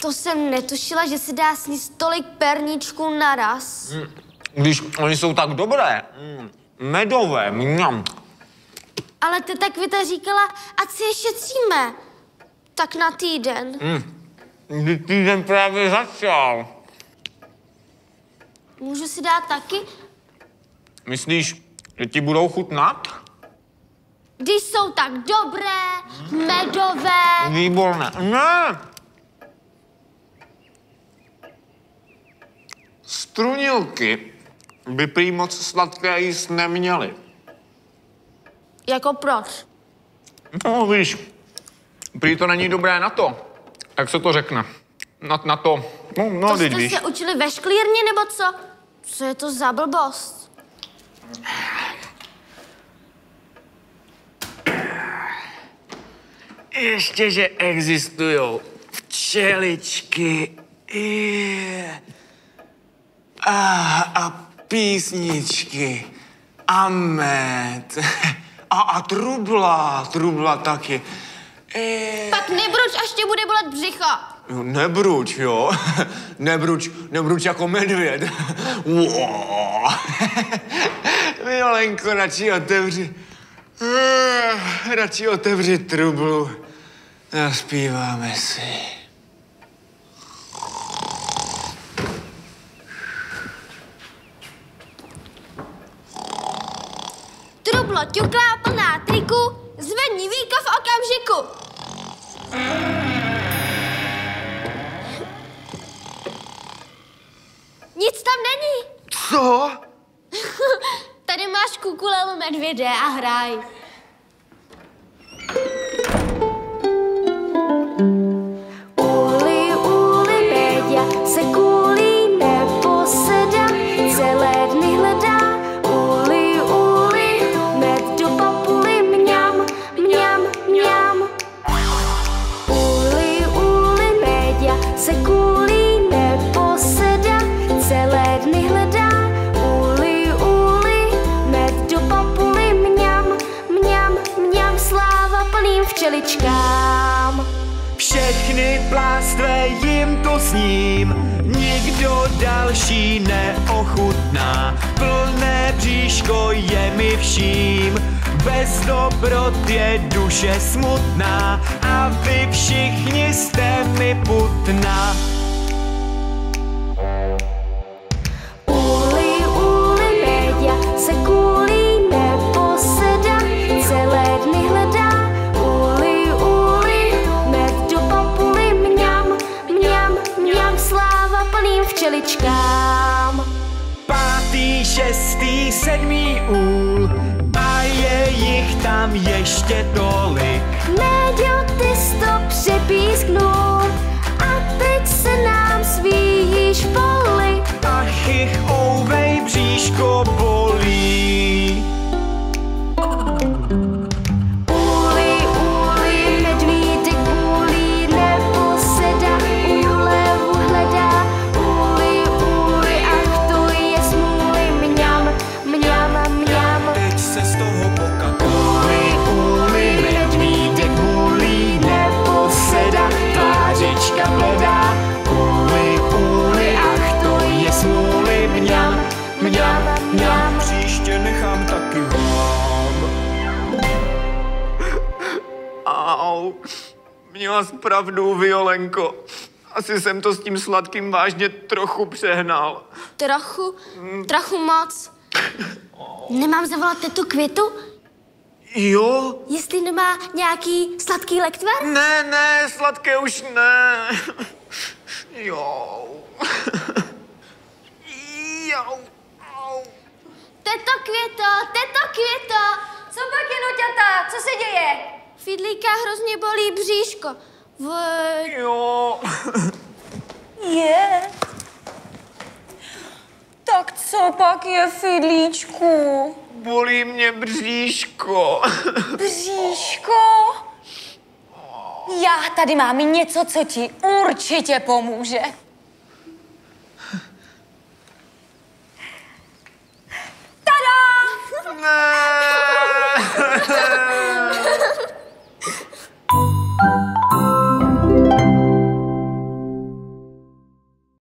To jsem netušila, že se dá sníst tolik perníčků naraz. Když oni jsou tak dobré, medové, mňam. Ale teta Květa říkala, ať si je šetříme. Tak na týden. Týden právě začal. Můžu si dát taky? Myslíš, že ti budou chutnat? Když jsou tak dobré, medové. Výborné. Ne! Strunilky by prý moc sladké jíst neměly. Jako proč? No víš, prý to není dobré na to, jak se to řekne. Na to, no teď víš. To jste se učili ve šklírně, nebo co? Co je to za blbost? Ještě, že existujou včeličky a písničky a med. A trubla taky. Tak nebruč, až tě bude bolet břicho. Jo, nebruč, jo. Nebruč jako medvěd. Violenko, radši otevři trublu. Zaspíváme si. Trublo ťuklá plná triku, zvedni víko v okamžiku. Nic tam není. Co? Tady máš kukulelu medvěde a hraj. Všechny plástve jim to sním, nikdo další neochutná. Plné bříško je mi vším, bez dobrot je duše smutná. A vy všichni jste mi putna. Pátý, šestý, sedmý úl, a je jich tam ještě tolik. Méďo, ty jsi to přepísknul a teď se nám svíjíš poli. Ach, jich ouvej, bříško bolí. Měla jsi pravdu, Violenko. Asi jsem to s tím sladkým vážně trochu přehnal. Trochu? Trochu moc. Nemám zavolat tetu Květu? Jo? Jestli nemá nějaký sladký lektvar? Ne, sladké už ne. Jo. Jo. Teto Květo, co pak je nuťata? Co se děje? Fidlíka hrozně bolí bříško. Jo. Je. Tak co pak je, Fidlíčku? Bolí mě bříško. Bříško? Já tady mám něco, co ti určitě pomůže.